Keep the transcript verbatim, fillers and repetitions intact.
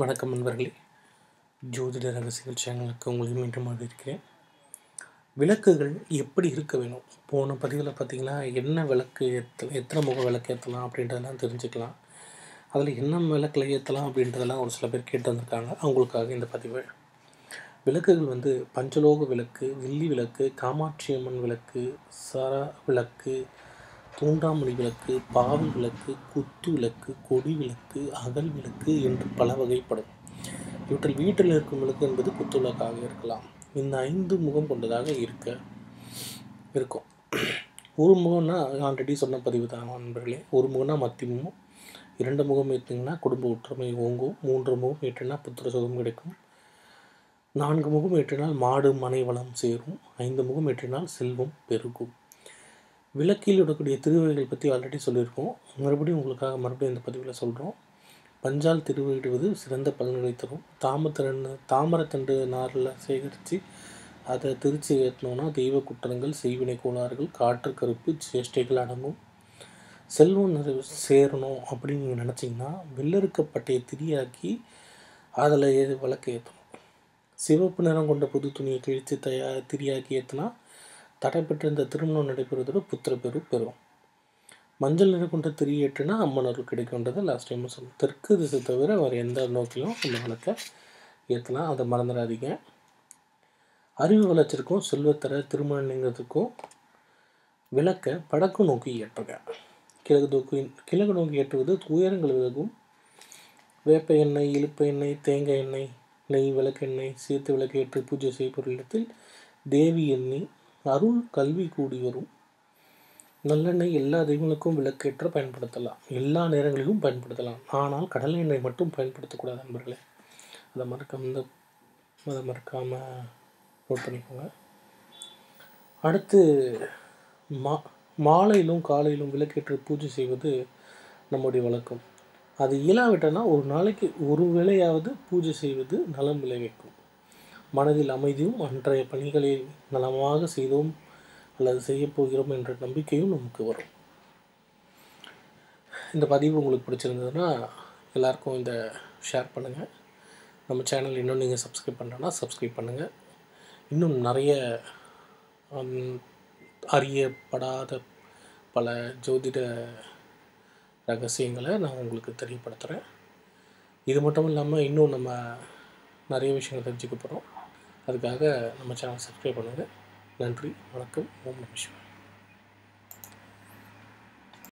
வணக்கம் நண்பர்களே, ஜோதிட ரகசியங்கள் சேனலுக்கு உங்களை மீண்டும் வரவேற்கிறேன். விளக்குகள் எப்படி இருக்க வேணும்? போன பதிவில் பார்த்திங்கன்னா என்ன விளக்கு ஏற்ற எத்தனை முக விளக்கு ஏற்றலாம் அப்படின்றதெல்லாம் தெரிஞ்சுக்கலாம். அதில் என்ன விளக்கில் ஏற்றலாம் அப்படின்றதெல்லாம் ஒரு சில பேர் கேட்டு வந்திருக்காங்க. அவங்களுக்காக இந்த பதிவு. விளக்குகள் வந்து பஞ்சலோக விளக்கு, வில்லி விளக்கு, காமாட்சியம்மன் விளக்கு, சாரா விளக்கு, தூண்டாமணி விளக்கு, பாவி விளக்கு, குத்து விளக்கு, கொடி விளக்கு, அகல் விளக்கு என்று பல வகைப்படும். இவற்றில் வீட்டில் இருக்கும் விளக்கு என்பது குத்து விளக்காக இருக்கலாம். இந்த ஐந்து முகம் கொண்டதாக இருக்க இருக்கும். ஒரு முகம்னா ஆல்ரெடி சொன்ன பதிவு தான் நண்பர்களே. ஒரு முகம்னா மத்தியமும், இரண்டு முகம் ஏற்றுங்கன்னா குடும்ப ஒற்றுமை ஓங்கும், மூன்று முகம் ஏற்றுனா புத்திர சுகம் கிடைக்கும், நான்கு முகம் ஏற்றினால் மாடு மனை வளம் சேரும், ஐந்து முகம் ஏற்றினால் செல்வம் பெருகும். விளக்கில் விடக்கூடிய திருவகைகள் பற்றி ஆல்ரெடி சொல்லியிருக்கோம். மறுபடியும் உங்களுக்காக மறுபடியும் இந்த பதிவில் சொல்கிறோம். பஞ்சால் திருவையிடுவது சிறந்த பலன்களை தரும். தாமத்திரண்டு தாமரத்தண்டு நாரில் சேகரித்து அதை திருச்சி ஏற்றினோன்னா தெய்வ குற்றங்கள், செய்வினை கோளாறுகள், காற்று கருப்பு, சேஷ்டைகள் அடங்கும். செல்வம் நிறைவு சேரணும் அப்படின்னு நீங்கள் நினச்சிங்கன்னா வெள்ளருக்கப்பட்டையை திரியாக்கி அதில் ஏது விளக்கு ஏற்றணும். சிவப்பு நிறம் கொண்ட புது துணியை கிழித்து தயா திரியாக்கி ஏற்றினா தடைப்பெற்றிருந்த திருமணம் நடைபெறுவதோடு புத்திர பெரு பெறும். மஞ்சள் நிற கொண்ட திரியேற்றுனா அம்மன் அருள் கிடைக்கும்ன்றது லாஸ்ட் டைம் சொல்லணும். தெற்கு திசை தவிர வேறு எந்த நோக்கிலும் அந்த விளக்கை ஏற்றலாம். அதை மறந்துடாதீங்க. அறிவு வளர்ச்சிக்கும் செல்வத்தர திருமணங்கிறதுக்கும் விளக்கை வடக்கு நோக்கி ஏற்றுங்க. கிழக்கு நோக்கி கிழக்கு நோக்கி ஏற்றுவது உயரங்கள் விலகும். வேப்ப எண்ணெய், இழுப்ப எண்ணெய், தேங்காய் எண்ணெய், நெய் விளக்கெண்ணெய் சேர்த்து விளக்கு ஏற்று பூஜை செய்யப்படும் இடத்தில் தேவி எண்ணெய் அருள் கல்வி கூடி வரும். நல்லெண்ணெய் எல்லா தெய்வங்களுக்கும் விளக்கேற்ற பயன்படுத்தலாம், எல்லா நேரங்களிலும் பயன்படுத்தலாம். ஆனால் கடல் எண்ணெய் மட்டும் பயன்படுத்தக்கூடாது நண்பர்களே. அதை மறக்காம அதை மறக்காமல் நோட் பண்ணிக்கோங்க. அடுத்து மா மாலையிலும் காலையிலும் விளக்கேற்று பூஜை செய்வது நம்முடைய வழக்கம். அது இயலாவிட்டனா ஒரு நாளைக்கு ஒரு வேளையாவது பூஜை செய்வது நலம் விளைவிக்கும். மனதில் அமைதியும் அன்றைய பணிகளை நலமாக செய்தோம் அல்லது செய்யப்போகிறோம் என்ற நம்பிக்கையும் நமக்கு வரும். இந்த பதிவு உங்களுக்கு பிடிச்சிருந்ததுன்னா எல்லாருக்கும் இந்த ஷேர் பண்ணுங்கள். நம்ம சேனல் இன்னும் நீங்கள் சப்ஸ்கிரைப் பண்ணுறேன்னா சப்ஸ்கிரைப் பண்ணுங்கள். இன்னும் நிறைய அறியப்படாத பல ஜோதிட ரகசியங்களை நான் உங்களுக்கு தெரியப்படுத்துகிறேன். இது மட்டும் இல்லாமல் இன்னும் நம்ம நிறைய விஷயங்கள் தெரிஞ்சுக்க போகிறோம். அதுக்காக நம்ம சேனல் சப்ஸ்கிரைப் பண்ணுங்கள். நன்றி, வணக்கம், ஓம் நம சிவாய்.